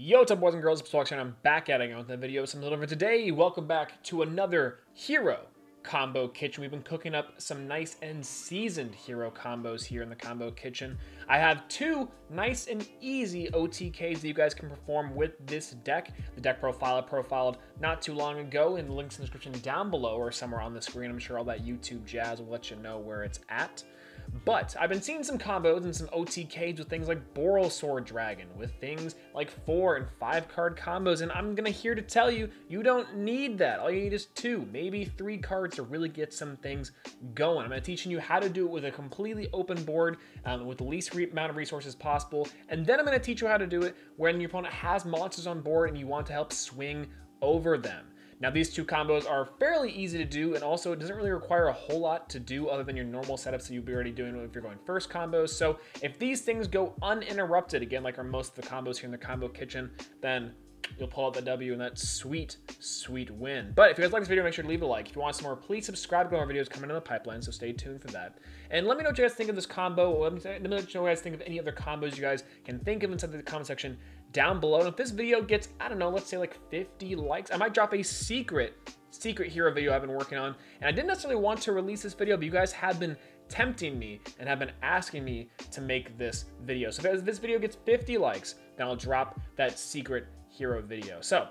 Yo, what's up, boys and girls? It's Swolelax, and I'm back at it again with another video. Something a little bit today. Welcome back to another Hero Combo Kitchen. We've been cooking up some nice and seasoned hero combos here in the Combo Kitchen. I have two nice and easy OTKs that you guys can perform with this deck. The deck profile I profiled not too long ago, and the link's in the description down below or somewhere on the screen. I'm sure all that YouTube jazz will let you know where it's at. But I've been seeing some combos and some OTKs with things like Boreal Sword Dragon, with things like 4 and 5 card combos, and I'm gonna here to tell you, you don't need that. All you need is 2, maybe 3 cards to really get some things going. I'm gonna teaching you how to do it with a completely open board, with the least amount of resources possible, and then I'm gonna teach you how to do it when your opponent has monsters on board and you want to help swing over them. Now, these two combos are fairly easy to do, and also it doesn't really require a whole lot to do other than your normal setups that you'll be already doing if you're going first combos. So if these things go uninterrupted, again, like are most of the combos here in the Combo Kitchen, then you'll pull out the W and that sweet, sweet win. But if you guys like this video, make sure to leave a like. If you want some more, please subscribe to our videos coming in the pipeline, so stay tuned for that. And let me know what you guys think of this combo. Let me know what you guys think of any other combos you guys can think of inside the comment section down below. And if this video gets, I don't know, let's say like 50 likes, I might drop a secret hero video I've been working on. And I didn't necessarily want to release this video, but you guys have been tempting me and have been asking me to make this video. So if this video gets 50 likes, then I'll drop that secret hero video. So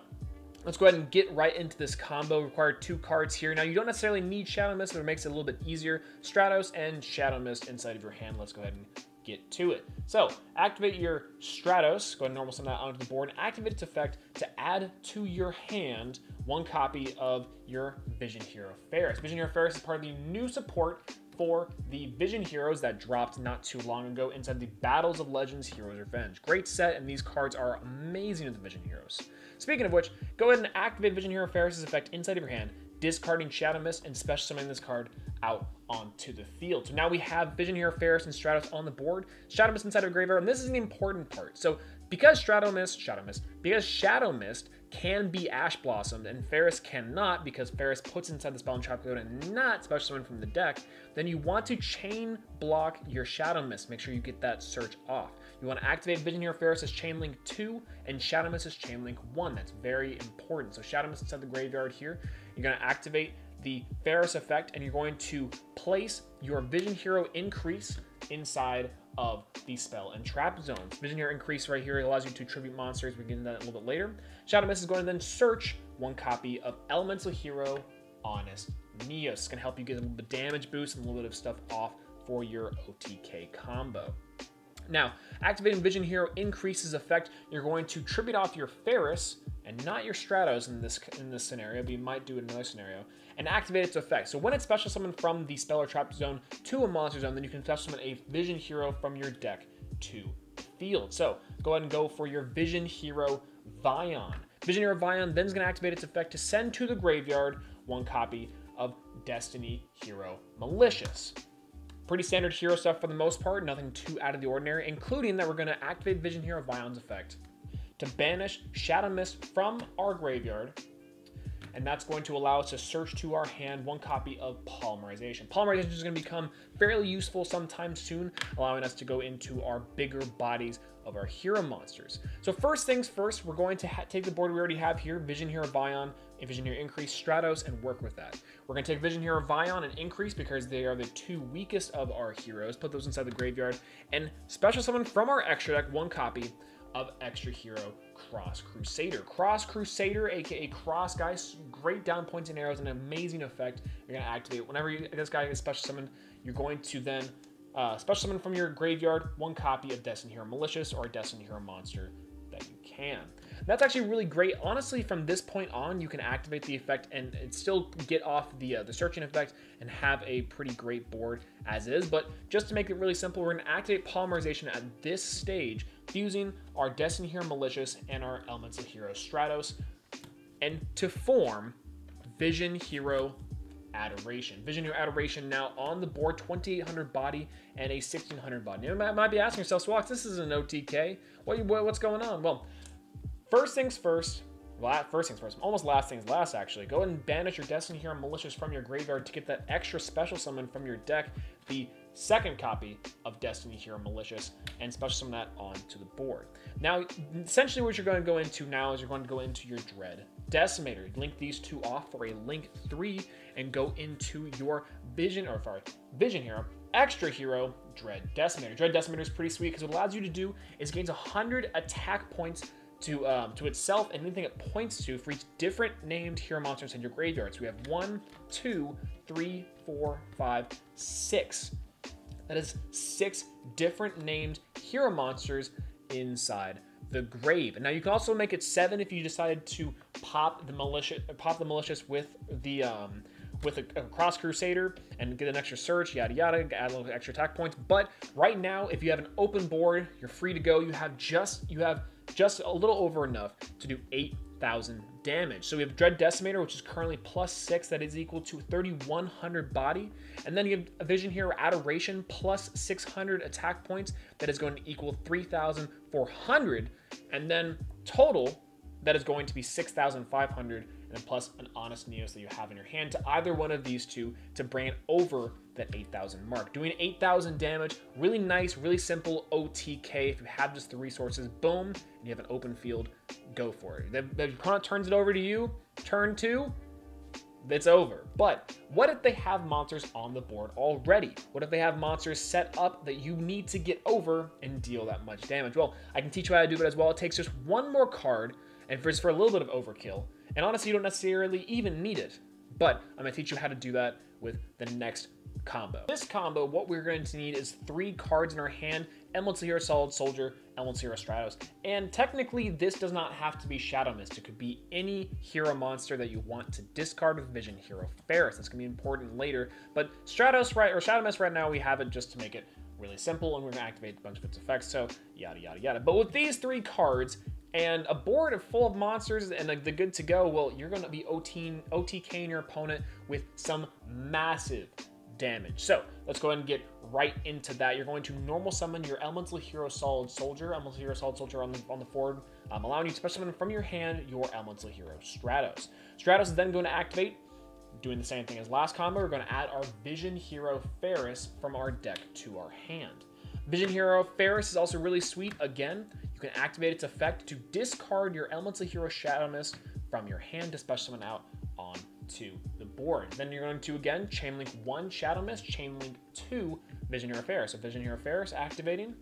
let's go ahead and get right into this combo. Require 2 cards here. Now, you don't necessarily need Shadow Mist, but it makes it a little bit easier. Stratos and Shadow Mist inside of your hand. Let's go ahead and get to it. So activate your Stratos, go ahead and normal summon that onto the board, and activate its effect to add to your hand 1 copy of your Vision Hero Faris. Vision Hero Faris is part of the new support for the Vision Heroes that dropped not too long ago inside the Battles of Legends Heroes Revenge. Great set, and these cards are amazing as the Vision Heroes. Speaking of which, go ahead and activate Vision Hero Faris' effect inside of your hand, discarding Shadow Mist and special summoning this card out onto the field. So now we have Vision Hero Faris and Stratos on the board, Shadow Mist inside of Graveyard, and this is an important part. So because Shadow Mist can be Ash Blossomed and Faris cannot, because Faris puts inside the spell and trap code and not special summon from the deck, then you want to chain block your Shadow Mist. Make sure you get that search off. You want to activate Vision Hero Faris as Chain Link 2 and Shadow Mist as Chain Link 1. That's very important. So Shadow Mist inside the graveyard here, you're going to activate the Faris effect, and you're going to place your Vision Hero Increase inside of the spell and trap zones. Vision Hero Increase right here allows you to tribute monsters. We'll get into that a little bit later. Shadow Mist is going to then search 1 copy of Elemental Hero Honest Neos. It's going to help you get a little bit of damage boost and a little bit of stuff off for your OTK combo. Now, activating Vision Hero Increase's effect, you're going to tribute off your Faris and not your Stratos in this scenario, but you might do it in another scenario, and activate its effect. So when it's special summoned from the spell or trap zone to a monster zone, then you can special summon a Vision Hero from your deck to the field. So go ahead and go for your Vision Hero Vyon. Vision Hero Vyon then is going to activate its effect to send to the graveyard 1 copy of Destiny Hero Malicious. Pretty standard hero stuff for the most part, nothing too out of the ordinary, including that we're going to activate Vision Hero Vyon's effect to banish Shadow Mist from our graveyard, and that's going to allow us to search to our hand 1 copy of Polymerization. Polymerization is going to become fairly useful sometime soon, allowing us to go into our bigger bodies of our hero monsters. So first things first, we're going to take the board we already have here, Vision Hero Vyon and Vision Hero Increase, Stratos, and work with that. We're going to take Vision Hero Vyon and Increase because they are the 2 weakest of our heroes, put those inside the graveyard, and special summon from our extra deck 1 copy of Xtra HERO Cross Crusader. Cross Crusader, aka Cross Guy, great down points and arrows, an amazing effect. You're gonna activate whenever this guy is special summoned. You're going to then special summon from your graveyard 1 copy of Destiny Hero Malicious or a Destiny Hero monster that you can. That's actually really great. Honestly, from this point on, you can activate the effect and still get off the searching effect and have a pretty great board as is. But just to make it really simple, we're going to activate Polymerization at this stage, fusing our Destiny Hero Malicious and our Elemental Hero Stratos, and to form Vision Hero Adoration. Vision Hero Adoration now on the board, 2800 body and a 1600 body. You might be asking yourself, Swolelax, this is an OTK. What's going on? Well, first things first, almost last things last actually. Go ahead and banish your Destiny Hero Malicious from your graveyard to get that extra special summon from your deck, the second copy of Destiny Hero Malicious and special summon that onto the board. Now, essentially what you're going to go into now is you're going to go into your Dread Decimator. Link these two off for a Link 3 and go into your Vision Hero, Xtra Hero, Dread Decimator. Dread Decimator is pretty sweet because what it allows you to do is gains 100 attack points to itself and anything it points to for each different named hero monsters in your graveyard. So we have 1, 2, 3, 4, 5, 6. That is 6 different named hero monsters inside the grave. And now you can also make it 7 if you decided to pop the malicious with a Cross Crusader and get an extra search, yada yada, add a little extra attack points. But right now, if you have an open board, you're free to go. You have just a little over enough to do 8,000 damage. So we have Dread Decimator, which is currently +6. That is equal to 3,100 body. And then you have a Vision Hero Adoration, +600 attack points. That is going to equal 3,400. And then total, that is going to be 6,500. And then plus an Honest Neos that you have in your hand to either one of these two to bring it over that 8,000 mark. Doing 8,000 damage, really nice, really simple OTK. If you have just the resources, boom, and you have an open field, go for it. The opponent turns it over to you, turn two, it's over. But what if they have monsters on the board already? What if they have monsters set up that you need to get over and deal that much damage? Well, I can teach you how to do it as well. It takes just one more card and for a little bit of overkill. And honestly, you don't necessarily even need it, but I'm gonna teach you how to do that with the next combo. This combo, what we're going to need is 3 cards in our hand: Elemental Hero Solid Soldier, Elemental Hero Stratos, and technically this does not have to be Shadow Mist. It could be any hero monster that you want to discard with Vision Hero Faris. That's gonna be important later, but Stratos right or Shadow Mist right now we have it just to make it really simple, and we're gonna activate a bunch of its effects. So yada yada yada. But with these 3 cards and a board full of monsters and the good to go, well, you're gonna be OTKing your opponent with some massive damage. So let's go ahead and get right into that. You're going to normal summon your Elemental Hero Solid Soldier, Elemental Hero Solid Soldier on the forward, allowing you to special summon from your hand your Elemental Hero Stratos. Stratos is then going to activate, doing the same thing as last combo. We're going to add our Vision Hero Faris from our deck to our hand. Vision Hero Faris is also really sweet. Again, you can activate its effect to discard your Elemental Hero Shadow Mist from your hand to special summon out onto the board. Then you're going to, again, Chainlink 1 Shadow Mist, Chainlink 2 Vision Hero Faris. So Vision Hero Faris activating,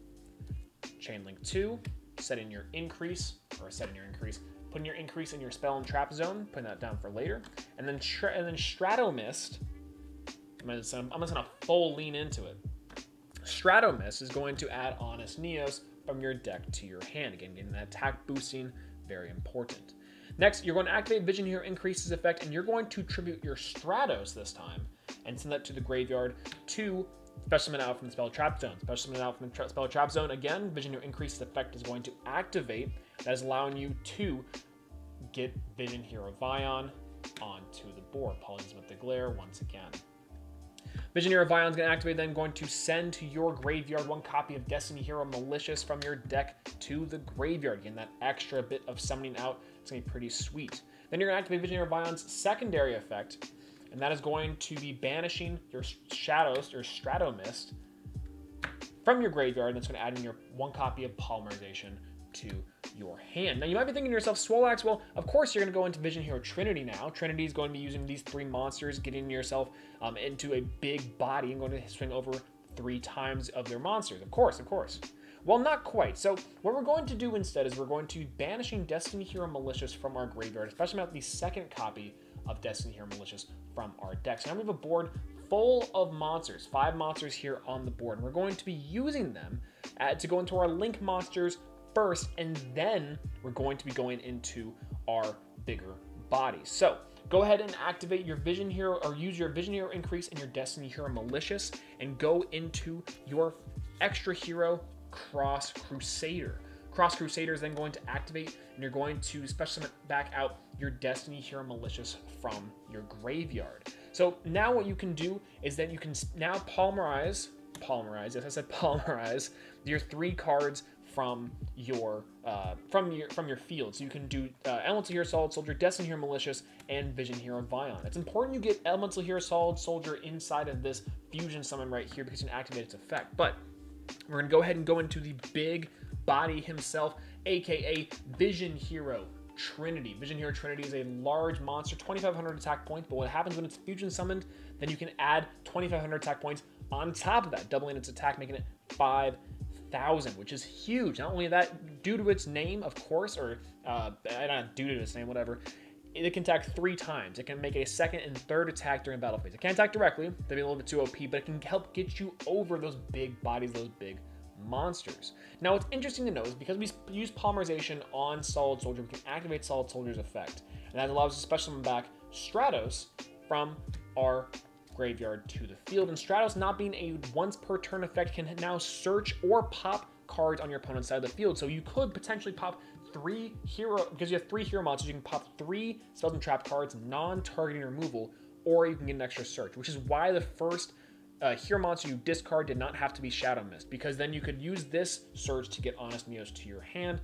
Chainlink 2, putting your increase in your spell and trap zone, putting that down for later. And then Shadow Mist, I'm gonna send a full lean into it. Shadow Mist is going to add Honest Neos from your deck to your hand. Again, getting that attack boosting, very important. Next, you're going to activate Vision Hero Increase's effect, and you're going to tribute your Stratos this time and send that to the graveyard to special summon out from the spell trap zone. Special summon out from the spell trap zone. Again, Vision Hero Increase's effect is going to activate. That is allowing you to get Vision Hero Vyon onto the board. Apologies with the glare once again. Vision Hero Vyon's going to activate, then going to send to your graveyard 1 copy of Destiny Hero Malicious from your deck to the graveyard. Again, that extra bit of summoning out, it's going to be pretty sweet. Then you're going to activate Vision Hero Vyon's secondary effect, and that is going to be banishing your Shadows, your Shadow Mist, from your graveyard, and it's going to add in your 1 copy of Polymerization to your hand. Now you might be thinking to yourself, Swolelax, well, of course you're going to go into Vision Hero Trinity now. Trinity is going to be using these 3 monsters, getting yourself into a big body and going to swing over 3 times of their monsters. Of course. Well, not quite. So what we're going to do instead is we're going to be banishing Destiny Hero Malicious from our graveyard, especially about the second copy of Destiny Hero Malicious from our deck. So now we have a board full of monsters, 5 monsters here on the board. And we're going to be using them to go into our Link monsters first, and then we're going to be going into our bigger body. So go ahead and activate your Vision Hero, or use your Vision Hero Increase and your Destiny Hero Malicious, and go into your Xtra Hero Cross Crusader. Cross Crusader is then going to activate, and you're going to special summon back out your Destiny Hero Malicious from your graveyard. So now what you can do is that you can now polymerize, yes I said polymerize, your 3 cards from your field. So you can do Elemental Hero Solid Soldier, Destiny Hero Malicious, and Vision Hero Vyon. It's important you get Elemental Hero Solid Soldier inside of this Fusion Summon right here because you can activate its effect. But we're going to go ahead and go into the big body himself, aka Vision Hero Trinity. Vision Hero Trinity is a large monster, 2,500 attack points, but what happens when it's Fusion Summoned, then you can add 2,500 attack points on top of that, doubling its attack, making it 5,000, which is huge. Not only that, due to its name, of course, or not due to its name, whatever, it can attack 3 times. It can make a second and third attack during battle phase. It can't attack directly, that'd be a little bit too OP, but it can help get you over those big bodies, those big monsters. Now, what's interesting to know is because we use Polymerization on Solid Soldier, we can activate Solid Soldier's effect, and that allows us to special summon back Stratos from our graveyard to the field. And Stratos, not being a once per turn effect, can now search or pop cards on your opponent's side of the field. So you could potentially pop 3 hero, because you have 3 hero monsters, you can pop 3 spells and trap cards, non-targeting removal, or you can get an extra search, which is why the first hero monster you discard did not have to be Shadow Mist, because then you could use this search to get Honest Neos to your hand,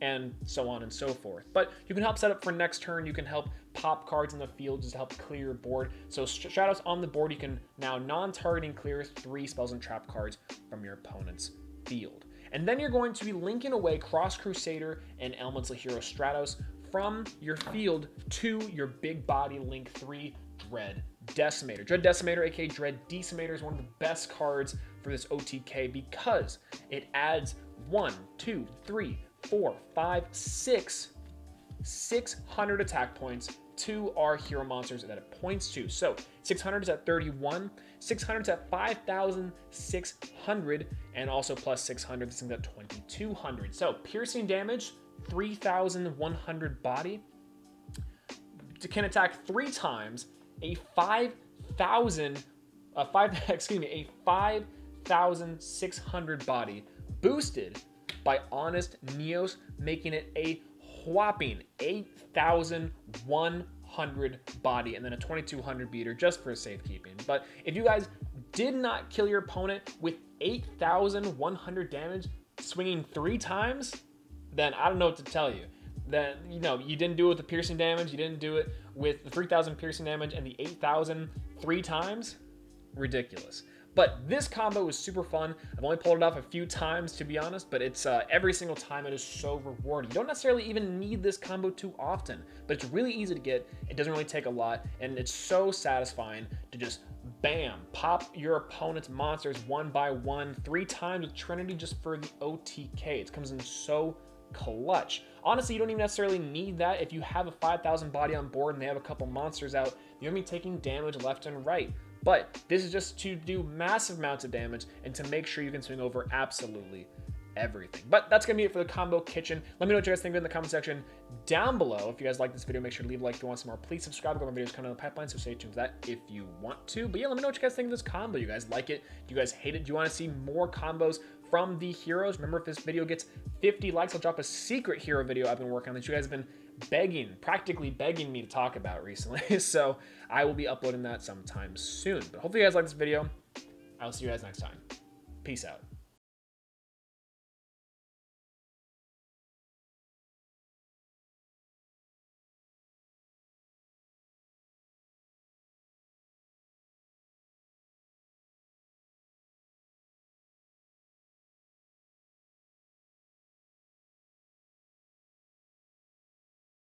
and so on and so forth. But you can help set up for next turn, you can help pop cards in the field just to help clear your board. So Shadows on the board, you can now non-targeting clear 3 spells and trap cards from your opponent's field. And then you're going to be linking away Cross Crusader and Elemental Hero Stratos from your field to your big body Link 3 Dread Decimator. Dread Decimator, aka Dread Decimator, is one of the best cards for this OTK because it adds 600 attack points to our hero monsters that it points to. So 600 is at 31, 600 is at 5,600, and also plus 600, this thing's at 2,200. So piercing damage, 3,100 body, can attack 3 times, a 5,600 body, boosted by Honest Neos, making it a whopping 8,100 body, and then a 2,200 beater just for safekeeping. But if you guys did not kill your opponent with 8,100 damage swinging 3 times, then I don't know what to tell you. Then, you know, you didn't do it with the piercing damage, you didn't do it with the 3,000 piercing damage and the 8,000 3 times. Ridiculous. But this combo was super fun. I've only pulled it off a few times, to be honest, but it's every single time it is so rewarding. You don't necessarily even need this combo too often, but it's really easy to get. It doesn't really take a lot, and it's so satisfying to just bam, pop your opponent's monsters one by one 3 times with Trinity just for the OTK. It comes in so clutch. Honestly, you don't even necessarily need that. If you have a 5,000 body on board and they have a couple monsters out, you're going to be taking damage left and right. But this is just to do massive amounts of damage and to make sure you can swing over absolutely everything. But that's going to be it for the Combo Kitchen. Let me know what you guys think in the comment section down below. If you guys like this video, make sure to leave a like if you want some more. Please subscribe. Got more videos coming on the pipeline, so stay tuned for that if you want to. But yeah, let me know what you guys think of this combo. You guys like it? Do you guys hate it? Do you want to see more combos from the heroes? Remember, if this video gets 50 likes, I'll drop a secret hero video I've been working on that you guys have been practically begging me to talk about recently. So I will be uploading that sometime soon. But hopefully you guys like this video. I'll see you guys next time. Peace out.